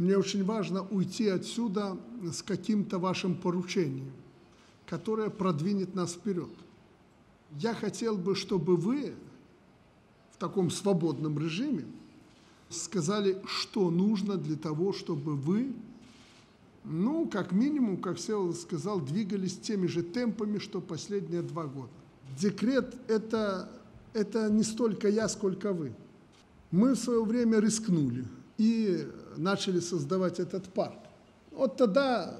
Мне очень важно уйти отсюда с каким-то вашим поручением, которое продвинет нас вперед. Я хотел бы, чтобы вы в таком свободном режиме сказали, что нужно для того, чтобы вы, ну, как минимум, как Всеволод сказал, двигались теми же темпами, что последние 2 года. Декрет – это не столько я, сколько вы. Мы в свое время рискнули и начали создавать этот парк. Вот тогда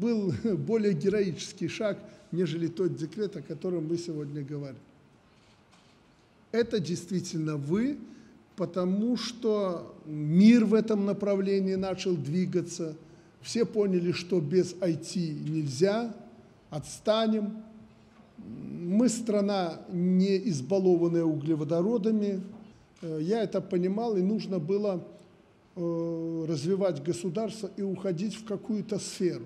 был более героический шаг, нежели тот декрет, о котором мы сегодня говорим. Это действительно вы, потому что мир в этом направлении начал двигаться. Все поняли, что без IT нельзя, отстанем. Мы страна, не избалованная углеводородами. Я это понимал, и нужно было развивать государство и уходить в какую-то сферу.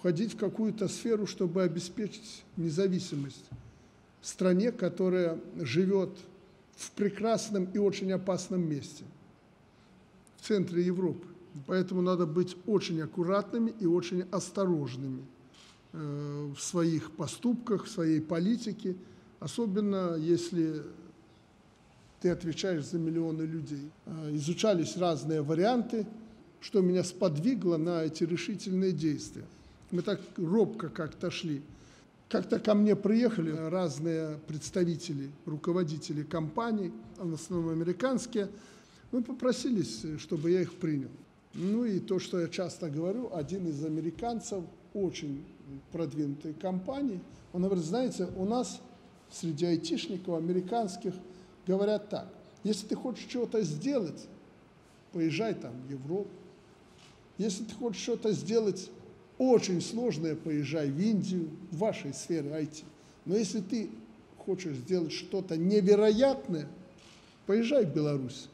Уходить в какую-то сферу, чтобы обеспечить независимость стране, которая живет в прекрасном и очень опасном месте, в центре Европы. Поэтому надо быть очень аккуратными и очень осторожными в своих поступках, в своей политике, особенно если ты отвечаешь за миллионы людей. Изучались разные варианты, что меня сподвигло на эти решительные действия. Мы так робко как-то шли. Как-то ко мне приехали разные представители, руководители компаний, в основном американские. Мы попросились, чтобы я их принял. Ну и то, что я часто говорю, один из американцев очень продвинутой компании, он говорит, знаете, у нас среди айтишников американских говорят так, если ты хочешь что-то сделать, поезжай там в Европу. Если ты хочешь что-то сделать очень сложное, поезжай в Индию, в вашей сфере IT. Но если ты хочешь сделать что-то невероятное, поезжай в Беларусь.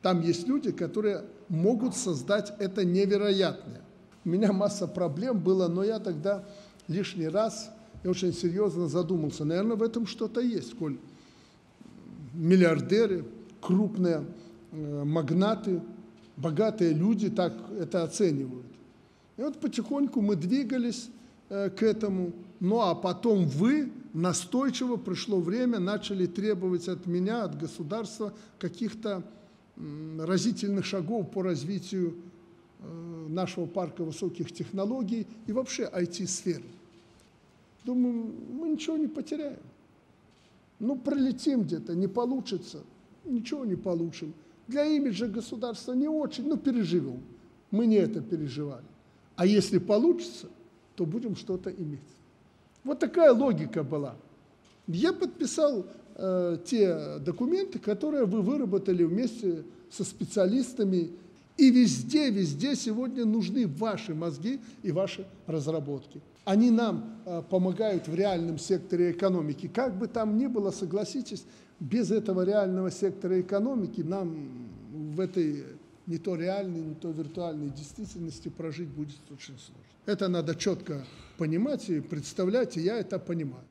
Там есть люди, которые могут создать это невероятное. У меня масса проблем было, но я тогда лишний раз и очень серьезно задумался. Наверное, в этом что-то есть, коль миллиардеры, крупные магнаты, богатые люди так это оценивают. И вот потихоньку мы двигались к этому. Ну а потом вы настойчиво, пришло время, начали требовать от меня, от государства каких-то разительных шагов по развитию нашего парка высоких технологий и вообще IT-сферы. Думаю, мы ничего не потеряем. Ну, пролетим где-то, не получится, ничего не получим. Для имиджа государства не очень, но переживем. Мы не это переживали. А если получится, то будем что-то иметь. Вот такая логика была. Я подписал те документы, которые вы выработали вместе со специалистами. И везде сегодня нужны ваши мозги и ваши разработки. Они нам помогают в реальном секторе экономики. Как бы там ни было, согласитесь, без этого реального сектора экономики нам в этой не то реальной, не то виртуальной действительности прожить будет очень сложно. Это надо четко понимать и представлять, и я это понимаю.